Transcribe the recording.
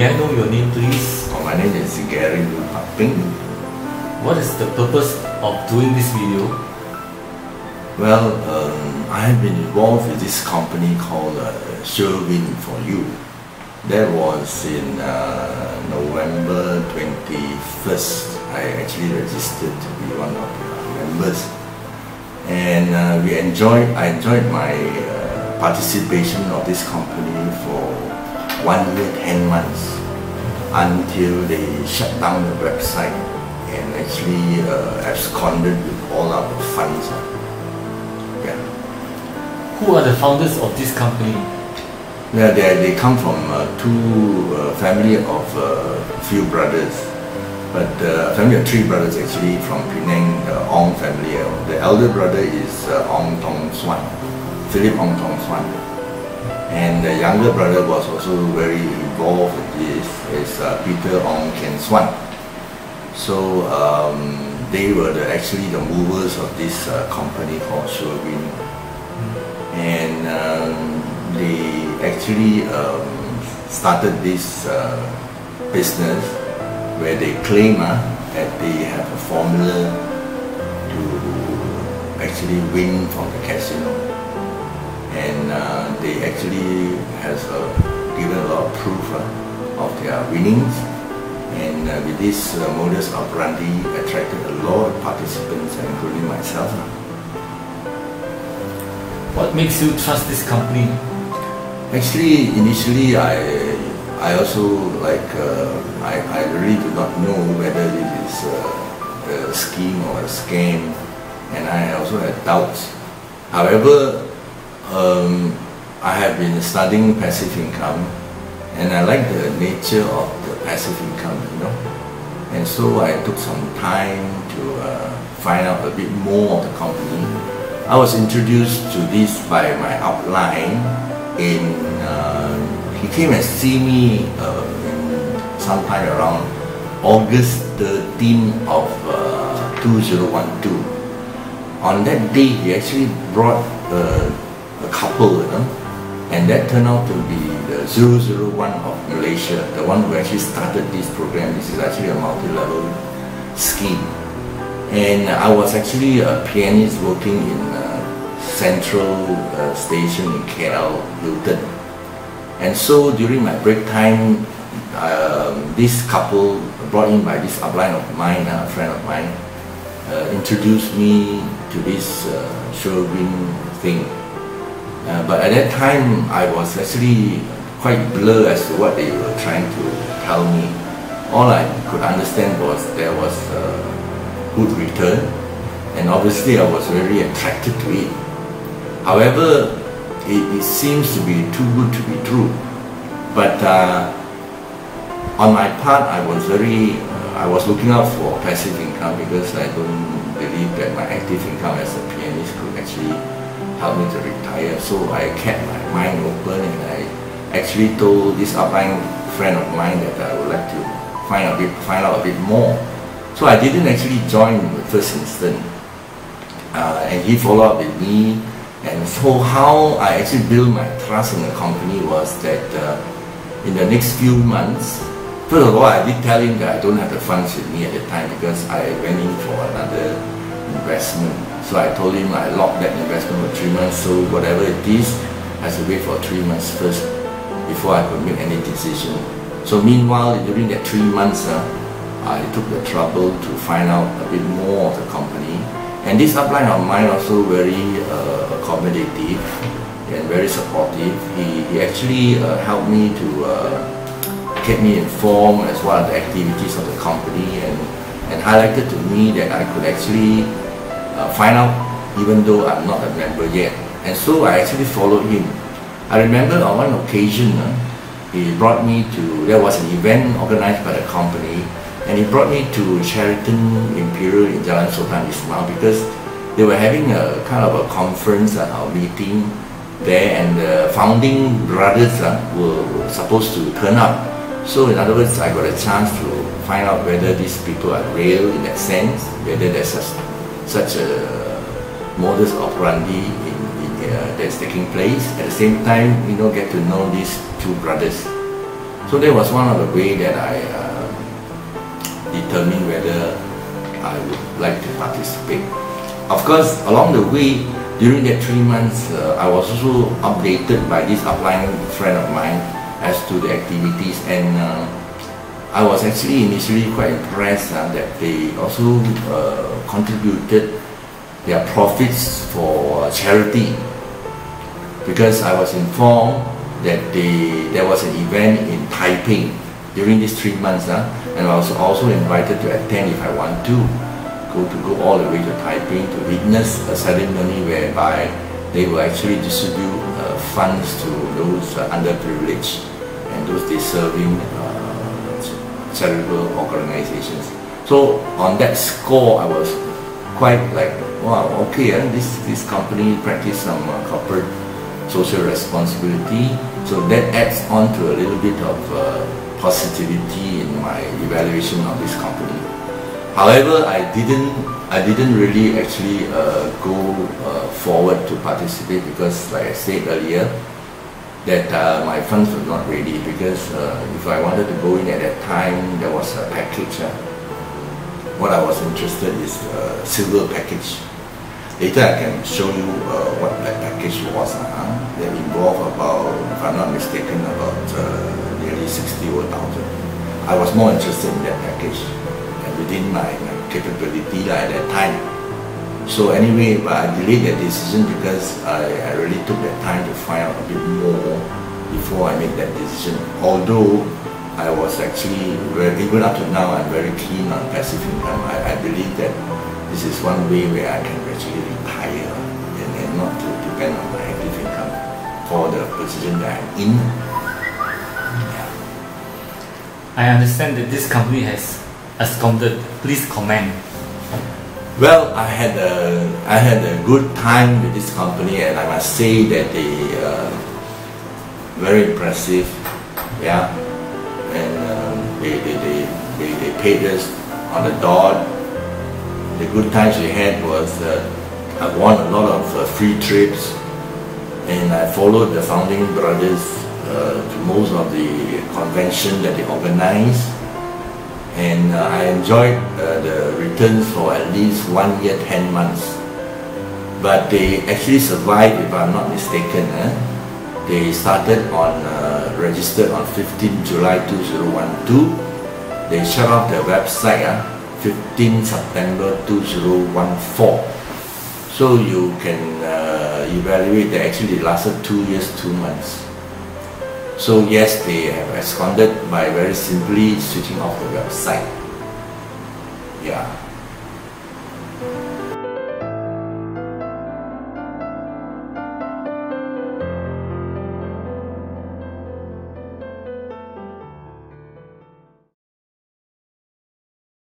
May I know your name, please? Oh, my name is Gary Bupin. What is the purpose of doing this video? Well, I have been involved with this company called Sure Win for You. That was in November 21st. I actually registered to be one of the members, and I enjoyed my participation of this company for 1 year, 10 months, until they shut down the website and actually absconded with all our funds. Yeah. Who are the founders of this company? Yeah, they come from two family of few brothers, but family of three brothers actually from Penang, the Ong family. The elder brother is Ong Tong Swan, Philip Ong Tong Swan. And the younger brother was also very involved with this, is Peter Ong Ken Swan. So they were actually the movers of this company called SureWin. And they actually started this business where they claim that they have a formula to actually win from the casino. And they actually has given a lot of proof of their winnings, and with this modus operandi attracted a lot of participants, including myself. What makes you trust this company? Actually, initially I also like I really do not know whether it is a scheme or a scam, and I also had doubts. However, I have been studying passive income, and I like the nature of the passive income, you know. And so I took some time to find out a bit more of the company. I was introduced to this by my upline. He came and see me sometime around August 13 of 2012. On that day, he actually brought a couple, you know, and that turned out to be the 001 of Malaysia, the one who actually started this program. This is actually a multi-level scheme, and I was actually a pianist working in Central Station in KL, Hilton. And so during my break time, this couple brought in by this upline of mine, a friend of mine, introduced me to this SureWin thing. But at that time, I was actually quite blurred as to what they were trying to tell me. All I could understand was there was a good return, and obviously I was very attracted to it. However, it seems to be too good to be true. But on my part, I was looking out for passive income, because I don't believe that my active income as a pianist could actually help me to retire. So I kept my mind open, and I actually told this upline friend of mine that I would like to find out a bit more. So I didn't actually join in the first instant, and he followed up with me. And so how I actually built my trust in the company was that in the next few months, first of all, I did tell him that I don't have the funds with me at the time, because I went in for another investment. So I told him I locked that investment for 3 months, so whatever it is, I should wait for 3 months first before I could make any decision. So meanwhile, during that 3 months, I took the trouble to find out a bit more of the company. And this upline of mine also very accommodative and very supportive. He actually helped me to keep me informed as well as the activities of the company, and highlighted to me that I could actually find out even though I'm not a member yet. And so I actually followed him. I remember on one occasion, he brought me to, there was an event organized by the company, and he brought me to Sheraton Imperial in Jalan Sultan Ismail, because they were having a kind of a conference or meeting there, and the founding brothers were supposed to turn up. So in other words, I got a chance to find out whether these people are real in that sense, whether there's such a modus operandi that's taking place. At the same time, you know, get to know these two brothers. So that was one of the ways that I determined whether I would like to participate. Of course, along the way, during that 3 months, I was also updated by this upline friend of mine as to the activities, and I was actually initially quite impressed that they also contributed their profits for charity, because I was informed that there was an event in Taiping during these 3 months, and I was also invited to attend if I want to go all the way to Taiping to witness a ceremony whereby they will actually distribute funds to those underprivileged and those deserving charitable organizations. So on that score, I was quite like, wow, okay, this company practices some corporate social responsibility, so that adds on to a little bit of positivity in my evaluation of this company. However, I didn't really actually go forward to participate, because like I said earlier, that my funds were not ready, because if I wanted to go in at that time, there was a package. What I was interested in is a silver package. Later I can show you what that package was. That involved about, if I'm not mistaken, about nearly 60,000. I was more interested in that package and within my capability at that time. So anyway, but I delayed that decision because I really took that time to find out a bit more before I made that decision. Although I was actually, even up to now, I'm very keen on passive income. I believe that this is one way where I can actually retire and not to depend on my active income for the position that I'm in. Yeah. I understand that this company has absconded. Please comment. Well, I had a good time with this company, and I must say that they very impressive, yeah. And they paid us on the dot. The good times we had was I won a lot of free trips, and I followed the founding brothers to most of the convention that they organized. And I enjoyed the returns for at least 1 year, 10 months. But they actually survived, if I'm not mistaken. They started on, registered on 15 July 2012. They shut off their website 15 September 2014. So you can evaluate that actually they lasted 2 years, 2 months. So yes, they have absconded by very simply switching off the website.